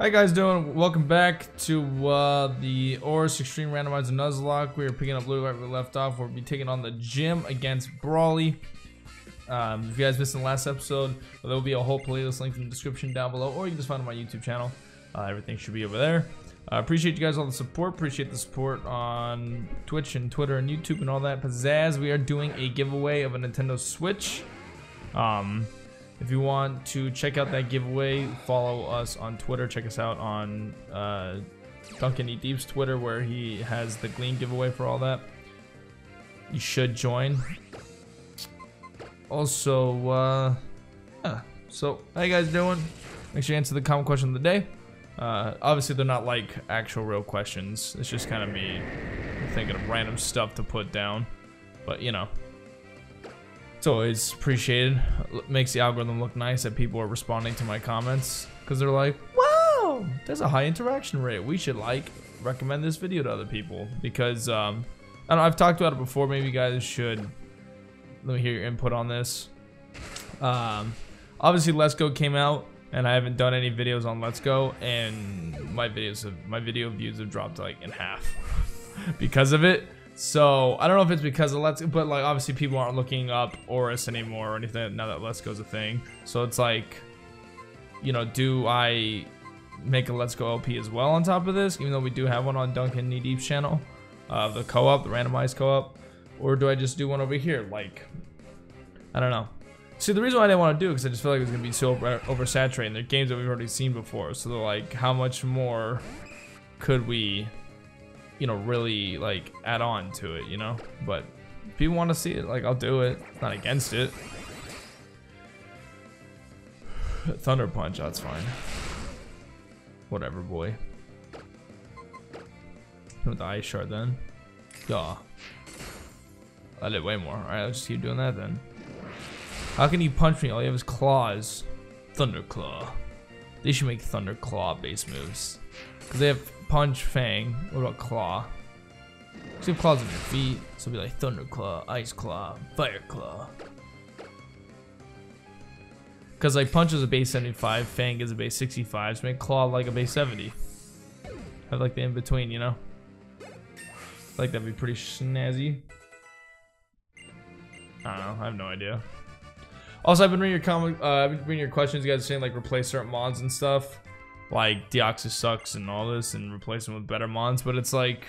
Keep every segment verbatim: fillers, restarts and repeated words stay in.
Hi guys, doing? Welcome back to uh, the Oras Extreme Randomized Nuzlocke. We are picking up literally right where we left off. We'll be taking on the gym against Brawly. Um, if you guys missed the last episode, there will be a whole playlist linked in the description down below, or you can just find it on my YouTube channel. Uh, everything should be over there. I uh, appreciate you guys all the support. Appreciate the support on Twitch and Twitter and YouTube and all that pizzazz. We are doing a giveaway of a Nintendo Switch. Um... If you want to check out that giveaway, follow us on Twitter. Check us out on uh, Dunkin Knee Deep's Twitter, where he has the Glean giveaway for all that. You should join. Also, uh, yeah. So, how you guys doing? Make sure you answer the common question of the day. Uh, obviously, they're not like actual real questions. It's just kind of me thinking of random stuff to put down. But, you know. It's always appreciated. It makes the algorithm look nice that people are responding to my comments, because they're like, wow, there's a high interaction rate. We should like recommend this video to other people, because um, I don't know, I've talked about it before. Maybe you guys should let me hear your input on this. Um, obviously, Let's Go came out, and I haven't done any videos on Let's Go, and my videos, have, my video views have dropped like in half because of it. So, I don't know if it's because of Let's Go, but like obviously people aren't looking up Oras anymore or anything now that Let's Go's a thing. So it's like, you know, do I make a Let's Go L P as well on top of this? Even though we do have one on Dunkin Knee Deep's channel, uh, the co-op, the randomized co-op, or do I just do one over here? Like, I don't know. See, the reason why I didn't want to do it because I just feel like it's gonna be so over oversaturated. They're games that we've already seen before, so they're like, how much more could we? You know, really like add on to it, you know? But if people want to see it, like I'll do it. Not against it. Thunder Punch, that's fine. Whatever, boy. With the Ice Shard then. Yeah. I did way more. Alright, I'll just keep doing that then. How can you punch me? All you have is claws. Thunderclaw. They should make Thunderclaw base moves. Because they have Punch, Fang. What about Claw? Two claws on your feet, so it'll be like Thunder Claw, Ice Claw, Fire Claw. Because like Punch is a base seventy-five, Fang is a base sixty-five, so make Claw like a base seventy. Have like the in between, you know. Like that'd be pretty snazzy. I don't know. I have no idea. Also, I've been reading your comment. Uh, I've been reading your questions. You guys are saying like replace certain mods and stuff. Like Deoxys sucks and all this, and replace them with better mons, but it's like,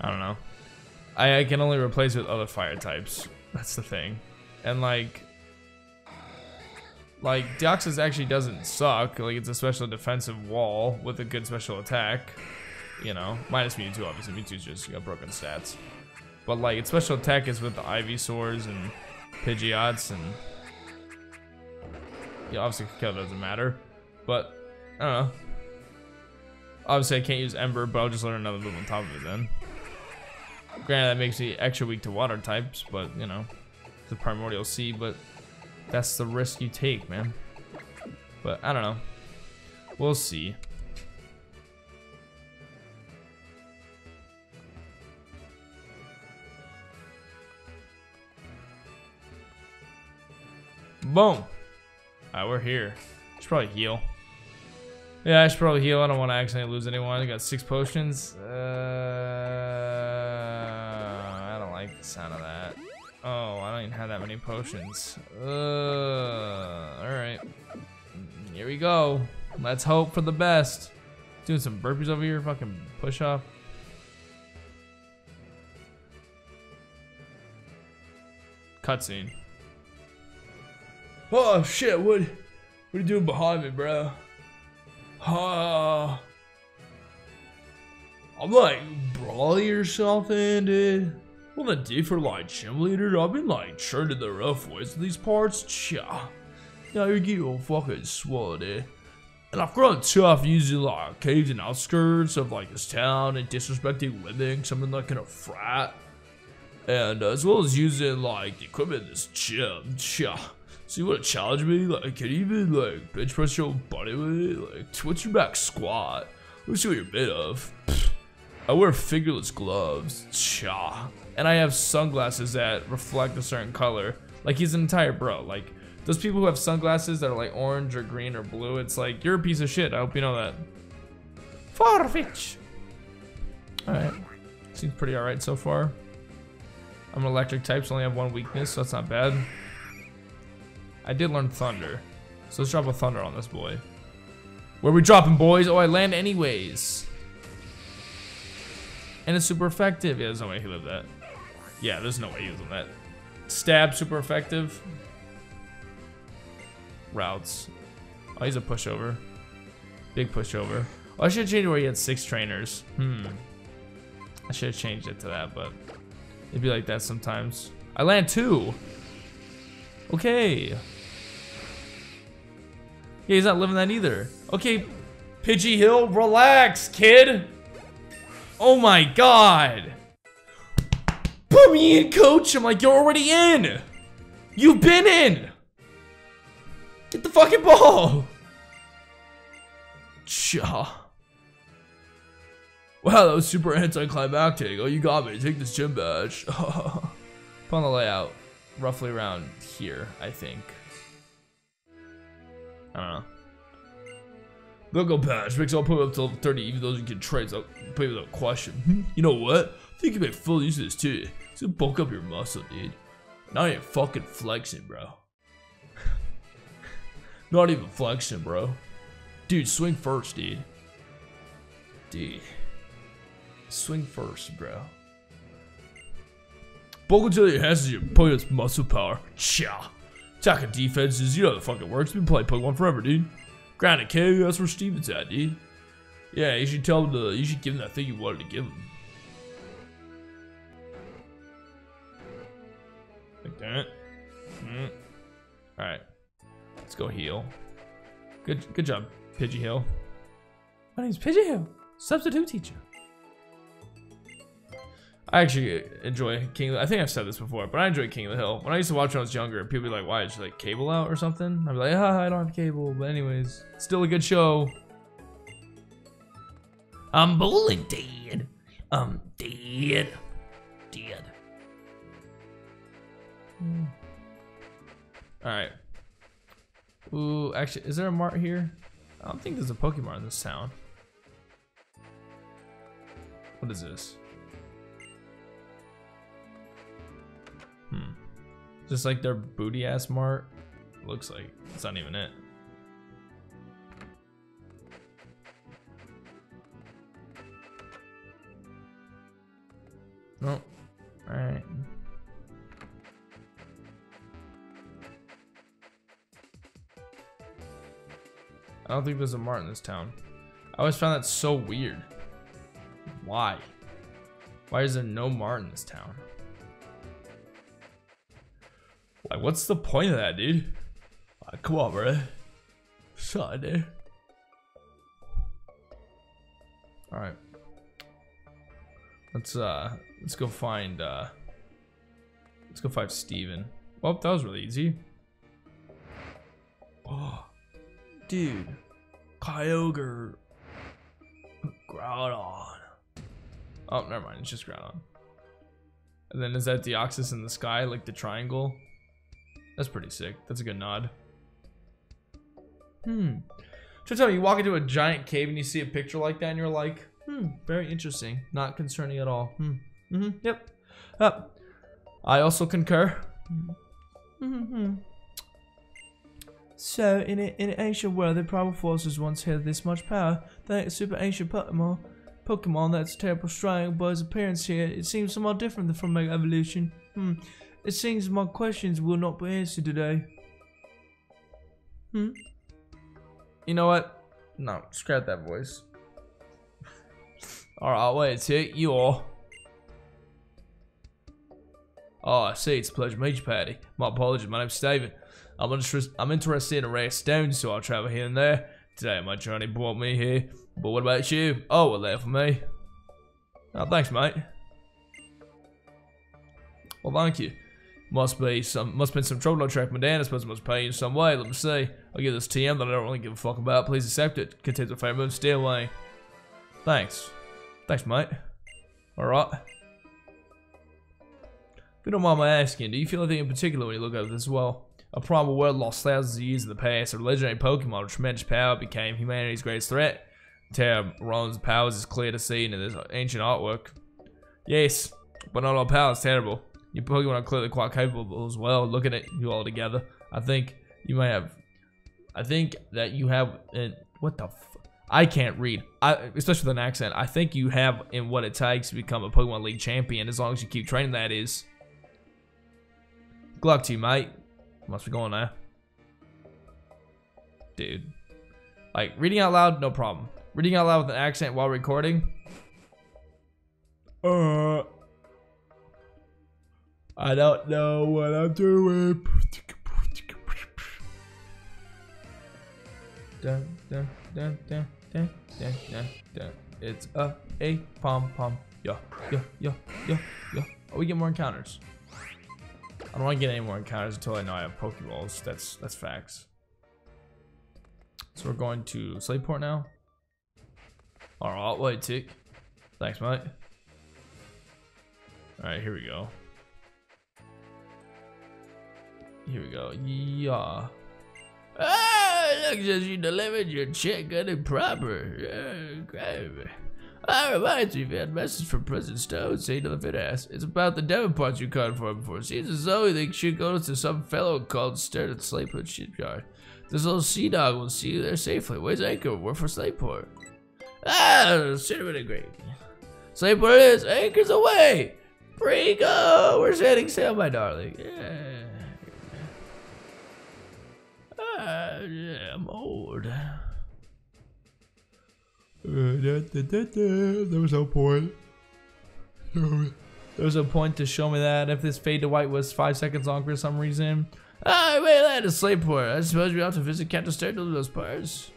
I don't know. I, I can only replace it with other fire types. That's the thing. And like, like Deoxys actually doesn't suck. Like it's a special defensive wall with a good special attack. You know, minus Mewtwo obviously. Mewtwo's just got broken stats. But like its special attack is with the Ivysaurs and Pidgeots, and yeah, obviously Kyogre doesn't matter. But, I don't know. Obviously I can't use Ember, but I'll just learn another move on top of it then. Granted, that makes me extra weak to water types, but, you know. The Primordial Sea, but that's the risk you take, man. But, I don't know. We'll see. Boom! Alright, we're here. Should probably heal. Yeah, I should probably heal. I don't want to accidentally lose anyone. I got six potions. Uh, I don't like the sound of that. Oh, I don't even have that many potions. Uh, Alright. Here we go. Let's hope for the best. Doing some burpees over here. Fucking push off. Cutscene. Oh, shit, wood. What are you doing behind me, bro? Uh, I'm like Brawly or something, dude. Well, the D for like gym leader, I've been like churned in the rough ways in these parts. Cha. Now you're getting all fucking swole, dude. And I've grown tough using like caves and outskirts of like this town and disrespecting women, something like in a frat. And uh, as well as using like the equipment in this gym. Cha. So you want to challenge me? Like, can you even, like, bench press your body weight? Like, twitch your back squat. Let me see what you're made of. Pfft. I wear fingerless gloves. Cha. And I have sunglasses that reflect a certain color. Like, he's an entire bro. Like, Those people who have sunglasses that are like orange or green or blue, it's like, you're a piece of shit. I hope you know that. Farfetch'd. Alright. Seems pretty alright so far. I'm an electric type, so I only have one weakness, so that's not bad. I did learn thunder. So let's drop a thunder on this boy. Where we dropping, boys? Oh, I land anyways. And it's super effective. Yeah, there's no way he lived that. Yeah, there's no way he lived that. Stab, super effective. Routes. Oh, he's a pushover. Big pushover. Oh, I should have changed it where he had six trainers. Hmm. I should have changed it to that, but it'd be like that sometimes. I land two. Okay. Yeah, he's not living that either. Okay, Pidgey Hill, relax, kid. Oh my god. Put me in, coach. I'm like, you're already in. You've been in. Get the fucking ball. Cha. Wow, that was super anticlimactic. Oh, you got me. Take this gym badge. Upon the layout, roughly around here, I think. I don't know. Go-go badge makes all put up till thirty, even those you can trade, so I'll play without question. You know what? I think you make full use of this too. So bulk up your muscle, dude. Now you're fucking flexing, bro. Not even flexing, bro. Dude, swing first, dude. Dude. Swing first, bro. Bulk until your hands is your opponent's muscle power. Cha. Attack and defenses, you know how the fucking works. We've been playing Pokemon forever, dude. Grounded K O, that's where Steven's at, dude. Yeah, you should tell him to, you should give him that thing you wanted to give him. Like that. Mm. Alright. Let's go heal. Good good job, Pidgey Hill. My name's Pidgey Hill, substitute teacher. I actually enjoy King of the Hill. I think I've said this before, but I enjoy King of the Hill. When I used to watch when I was younger, people would be like, why, did you like cable out or something? I'd be like, ah, I don't have cable, but anyways, still a good show. I'm bowling dead. I'm dead. Dead. Mm. Alright. Ooh, actually, is there a mart here? I don't think there's a Pokemon in this town. What is this? Hmm. Just like their booty ass mart. Looks like it's not even it. Nope. All right. I don't think there's a mart in this town. I always found that so weird. Why? Why is there no mart in this town? Like, what's the point of that, dude? Like, come on, bro. Shut up, dude. All right. Let's uh, let's go find uh, let's go find Steven. Well, that was really easy. Oh, dude, Kyogre, Groudon. Oh, never mind. It's just Groudon. And then is that Deoxys in the sky, like the triangle? That's pretty sick. That's a good nod. Hmm. So tell me, you walk into a giant cave and you see a picture like that and you're like, hmm, very interesting. Not concerning at all. Hmm. Mm-hmm. Yep. Uh, I also concur. Mm-hmm. So, in, a, in an ancient world, the primal forces once had this much power. That super ancient Pokemon, Pokemon that's terrible strong, but his appearance here, it seems somewhat different than from Mega Evolution. Hmm. It seems my questions will not be answered today. Hmm. You know what? No, scrap that voice. Alright, wait, it's it. You all. Oh, I see. It's a pleasure to meet you, Patty. My apologies. My name's Steven. I'm, interest I'm interested in rare stones, so I'll travel here and there. Today, my journey brought me here. But what about you? Oh, well, there for me. Oh, thanks, mate. Well, thank you. Must be some, must been some trouble. I track my down. I suppose I must pay you in some way. Let me see. I'll give this T M that I don't really give a fuck about. Please accept it. Contains a fair move. Stay away. Thanks. Thanks, mate. Alright. If you don't mind my asking, do you feel anything in particular when you look over this well? A primal world lost thousands of years in the past. A legendary Pokemon of tremendous power became humanity's greatest threat. Tower Roland's powers is clear to see in this ancient artwork. Yes, but not all power is terrible. Your Pokemon are clearly quite capable as well. Looking at you all together, I think you may have. I think that you have. An, what the? F I can't read. I, especially with an accent. I think you have in what it takes to become a Pokemon League champion, as long as you keep training. That is. Good luck to you, mate. Must be going there, dude. Like reading out loud, no problem. Reading out loud with an accent while recording. Uh, I don't know what I'm doing. Dun, dun, dun, dun, dun, dun, dun, dun. It's a a pom pom. Yeah, yeah, yeah, yeah, yeah. Oh, we get more encounters. I don't want to get any more encounters until I know I have Pokeballs. That's that's facts. So we're going to Slateport now. Alright, wait, tick. Thanks, mate. Alright, here we go. Here we go. Yeah. Ah, looks as you delivered your check good and proper. Yeah, great. I remind you, you've had a message from President Stone saying to the fit ass. It's about the devil parts you caught for him before. Seems as though he thinks you go to some fellow called Stern at Slateport Shipyard. This little sea dog will see you there safely. Where's Anchor? We're for Slateport. Ah, cinnamon and grape. Slateport is. Anchor's away. Free go. We're setting sail, my darling. Yeah. Ah, yeah, I'm old. Uh, da, da, da, da. There was no point. There was a point to show me that if this fade to white was five seconds long for some reason. Ah, oh, wait, that is Slateport. I suppose we have to visit Captain Sturgill in those parts.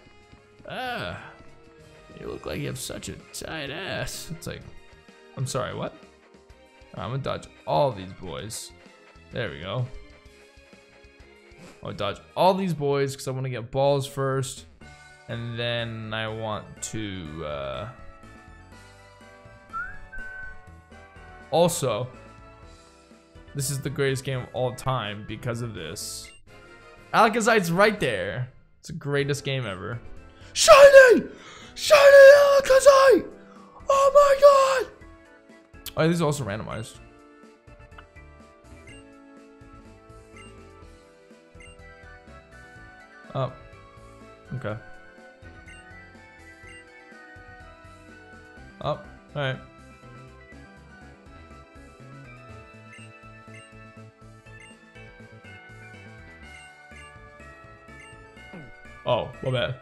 Ah, you look like you have such a tight ass. It's like, I'm sorry, what? I'm gonna dodge all these boys. There we go. I'll dodge all these boys because I want to get balls first. And then I want to, uh... also, this is the greatest game of all time because of this. Alakazite's right there. It's the greatest game ever. Shiny! Shiny Alakazite! Oh my god! Oh, these are also randomized. Oh. Okay. Oh, alright. Oh, my bad.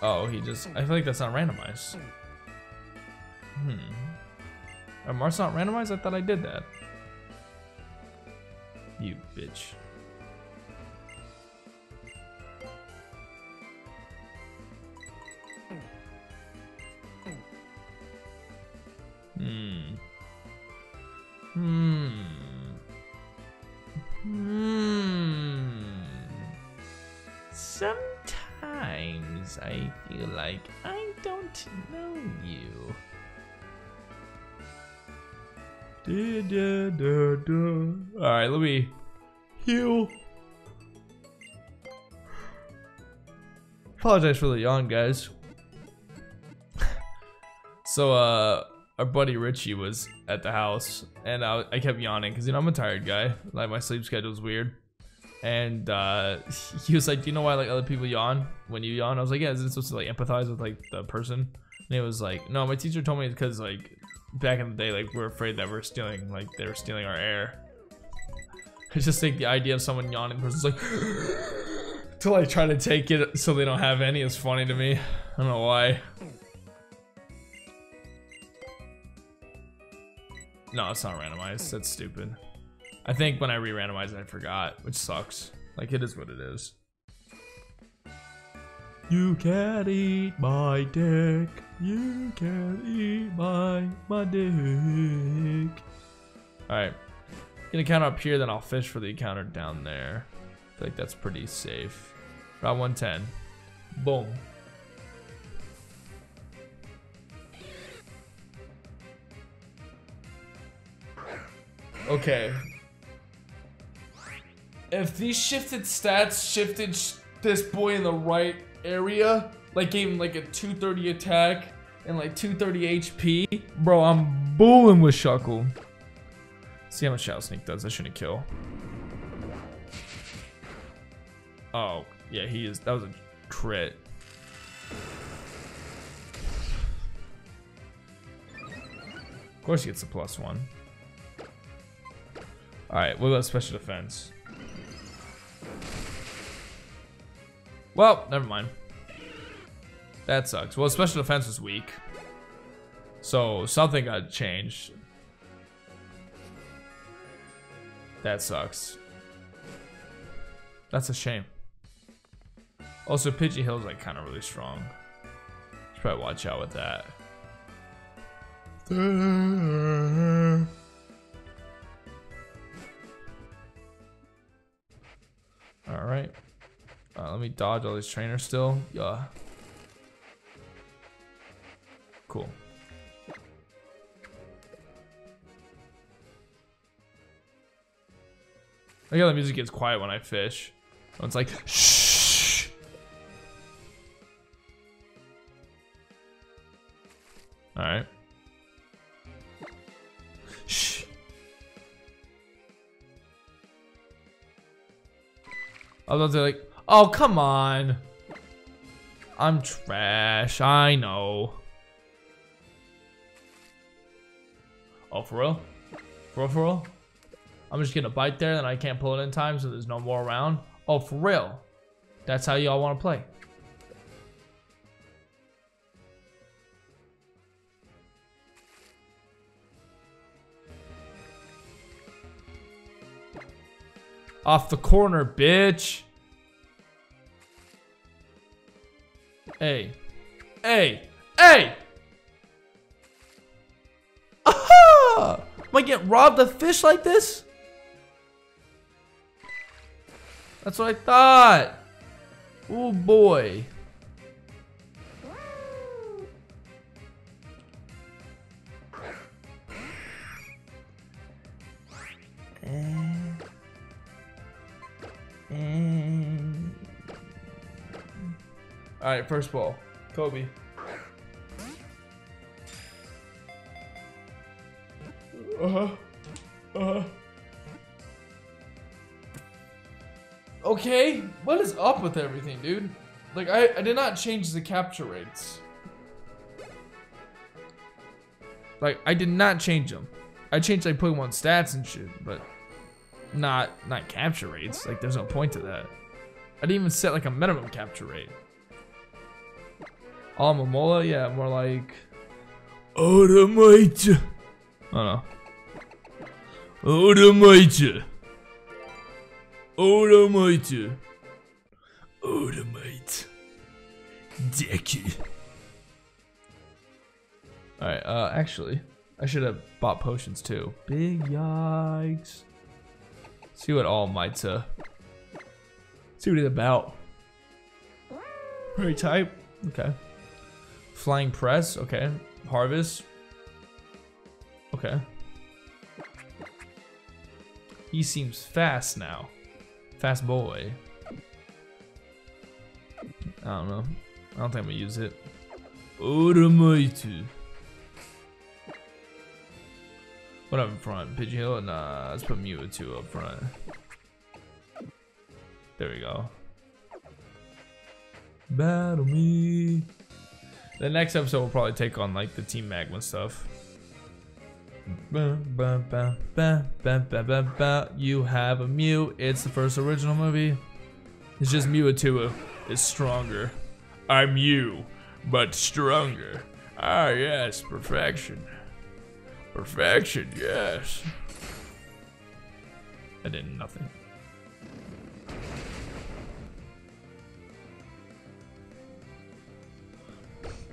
Oh, he just. I feel like that's not randomized. Hmm. Are Mars not randomized? I thought I did that. You bitch. Hmm. Hmm. Hmm. Sometimes I feel like I don't know you. Da, da, da, da. All right, let me heal. Apologize for the yawn, guys. So, uh. Our buddy Richie was at the house, and I, I kept yawning because you know I'm a tired guy. Like my sleep schedule's weird, and uh, he was like, "Do you know why like other people yawn when you yawn?" I was like, "Yeah, isn't it supposed to like empathize with like the person?" And he was like, "No, my teacher told me it's because like back in the day, like we were afraid that we we're stealing, like they were stealing our air." I just think the idea of someone yawning, the person's like, to like try to take it so they don't have any is funny to me. I don't know why. No, it's not randomized. That's stupid. I think when I re-randomized it, I forgot, which sucks. Like, it is what it is. You can't eat my dick. You can't eat my, my dick. Alright. Gonna counter up here, then I'll fish for the counter down there. I feel like that's pretty safe. Route one ten. Boom. Okay. If these shifted stats shifted sh this boy in the right area, like gave him like a two thirty attack and like two thirty H P, bro, I'm booing with Shuckle. See how much Shadow Sneak does. That shouldn't kill. Oh, yeah, he is. That was a crit. Of course he gets a plus one. Alright, what about special defense? Well, never mind. That sucks. Well, special defense was weak. So, something got changed. That sucks. That's a shame. Also, Pidgey Hill is like kind of really strong. Should probably watch out with that. All right. Uh, let me dodge all these trainers still. Yeah. Cool. I like how the music gets quiet when I fish. When it's like shh. All right. Shh. I was like, oh come on. I'm trash. I know. Oh, for real? For real, for real? I'm just gonna bite there, then I can't pull it in time, so there's no more around. Oh, for real? That's how y'all wanna play. Off the corner, bitch. Hey. Hey. Hey! Aha! Am I getting robbed of fish like this? That's what I thought. Oh boy. And, and. All right, first ball, Kobe. Uh huh. Uh huh. Okay, what is up with everything, dude? Like, I, I did not change the capture rates. Like, I did not change them. I changed, like, Pokemon stats and shit, but not, not capture rates. Like, there's no point to that. I didn't even set, like, a minimum capture rate. Alomomola, yeah, more like... Automite! Oh, no. Automite! Automite. Automite. Decky. Alright, uh, actually, I should have bought potions too. Big yikes. See what all might's, uh, see what it's about. Very type. Okay. Flying press. Okay. Harvest. Okay. He seems fast now. Fast boy. I don't know. I don't think I'm gonna use it. Automite. What up in front? Pidgey Hill? Nah, let's put Mewtwo up front. There we go. Battle me. The next episode will probably take on like the Team Magma stuff. Ba, ba, ba, ba, ba, ba, ba, ba. You have a Mew. It's the first original movie. It's just Mewtwo is stronger. I'm you, but stronger. Ah, yes, perfection. Perfection, yes. I did nothing.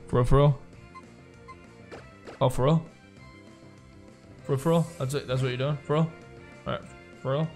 For real, for real? Oh, for real? For, for real? That's it? That's what you're doing? For real? Alright, for real?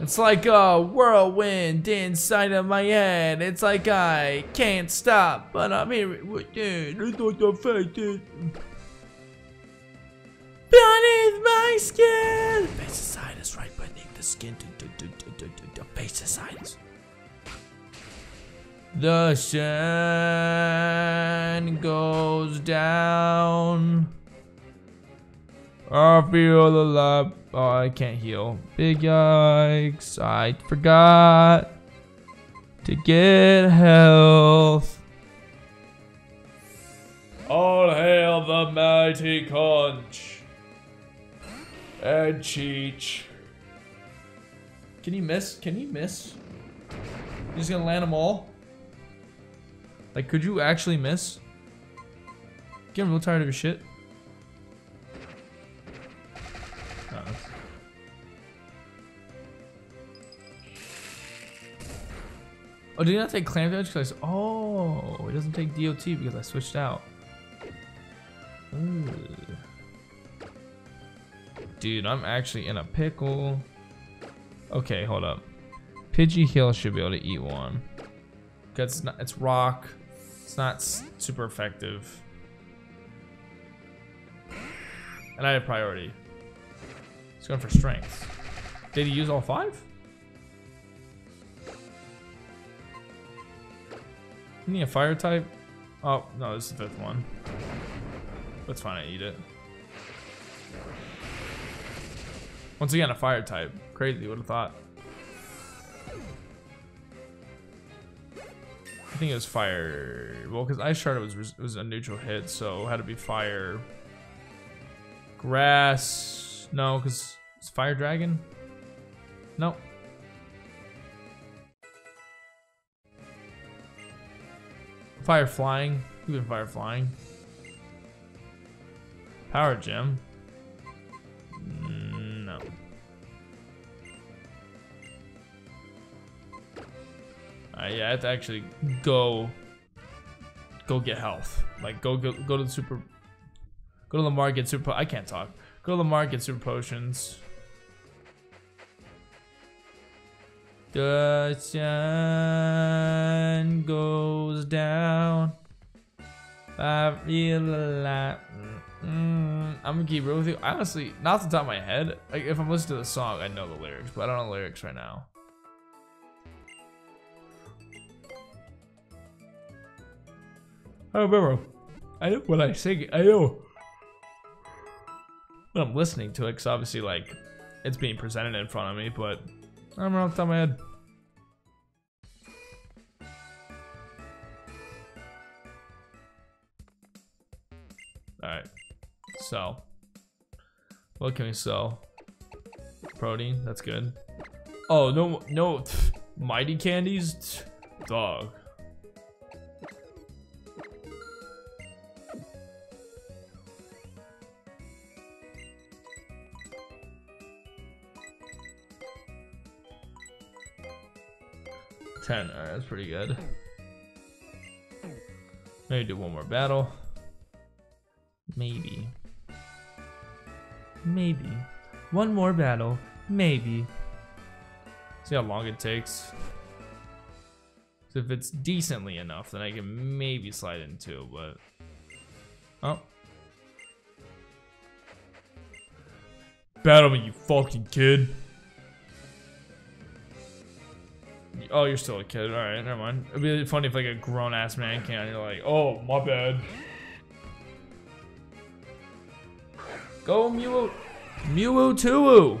It's like a whirlwind inside of my head. It's like I can't stop, but I'm here with you. Beneath my skin! Basicitis right beneath the skin. Basicitis. The sun goes down. I feel alive. Oh, I can't heal. Big yikes. I forgot to get health. All hail the mighty Conch. And Cheech. Can he miss? Can he miss? He's gonna land them all? Like, could you actually miss? Getting real tired of his shit. Oh, did he not take clamp damage? Because I, oh, it doesn't take D O T because I switched out. Ooh. Dude, I'm actually in a pickle. Okay, hold up. Pidgey Hill should be able to eat one. It's not, it's rock. It's not super effective. And I have priority. He's going for strength. Did he use all five? Isn't he a fire type? Oh, no, this is the fifth one. That's fine, I eat it. Once again, a fire type. Crazy, would have thought. I think it was fire. Well, because Ice Shard was, was a neutral hit, so it had to be fire. Grass. No, because it's Fire Dragon? Nope. Fire flying. You've been fire flying. Power gem. Mm, no. Uh, yeah, I have to actually go. Go get health. Like go go go to the super. Go to the market super. I can't talk. Go to the market super potions. The sun goes down. I feel alive. Mm, I'm gonna keep real with you. Honestly, not off the top of my head. Like, if I'm listening to the song, I know the lyrics, but I don't know the lyrics right now. I remember. I know when I sing it. I know when I'm listening to it, because obviously, like, it's being presented in front of me, but. I'm off the top of my head. Alright. Sell. What can we sell? Protein, that's good. Oh, no, no. Pff, mighty candies? Pff, dog. ten, alright, that's pretty good. Maybe do one more battle. Maybe. Maybe. One more battle. Maybe. See how long it takes. So if it's decently enough, then I can maybe slide in two, but. Oh. Battle me, you fucking kid. Oh, you're still a kid. Alright, never mind. It'd be funny if like a grown ass man came and you're like, oh, my bad. Go Mew Mewtwo.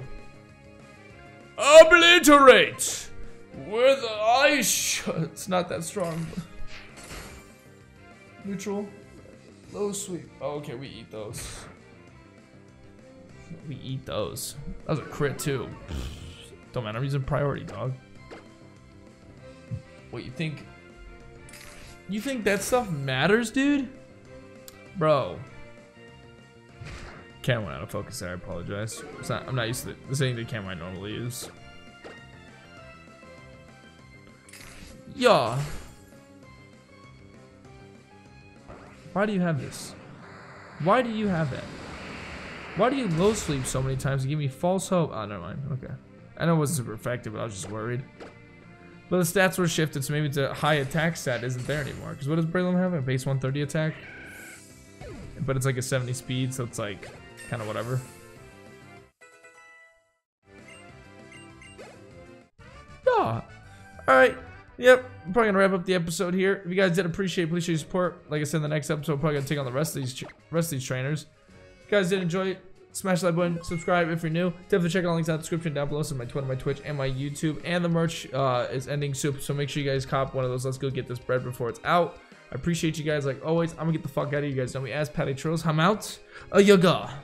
Obliterate! With ice. It's not that strong. Neutral. Low sweep. Oh, okay, we eat those. We eat those. That was a crit too. Don't matter, I'm using priority, dog. What, you think? You think that stuff matters, dude? Bro. Camera went out of focus there, I apologize. It's not, I'm not used to the same the camera I normally use. Yeah. Why do you have this? Why do you have that? Why do you low sleep so many times and give me false hope? Oh, never mind, okay. I know it wasn't super effective, but I was just worried. But the stats were shifted, so maybe the high attack stat isn't there anymore. Because what does Breloom have? A base one thirty attack? But it's like a seventy speed, so it's like, kind of whatever. Oh. Alright. Yep, I'm probably gonna wrap up the episode here. If you guys did appreciate it, please show your support. Like I said, in the next episode, I'm probably gonna take on the rest of these rest of these trainers. If you guys did enjoy it, smash that button, subscribe if you're new. Definitely check out the links in the description down below. So my Twitter, my Twitch, and my YouTube, and the merch uh, is ending soon. So make sure you guys cop one of those. Let's go get this bread before it's out. I appreciate you guys like always. I'm gonna get the fuck out of you guys. Don't be as Patty Trills. I'm out. Uh, Yaga.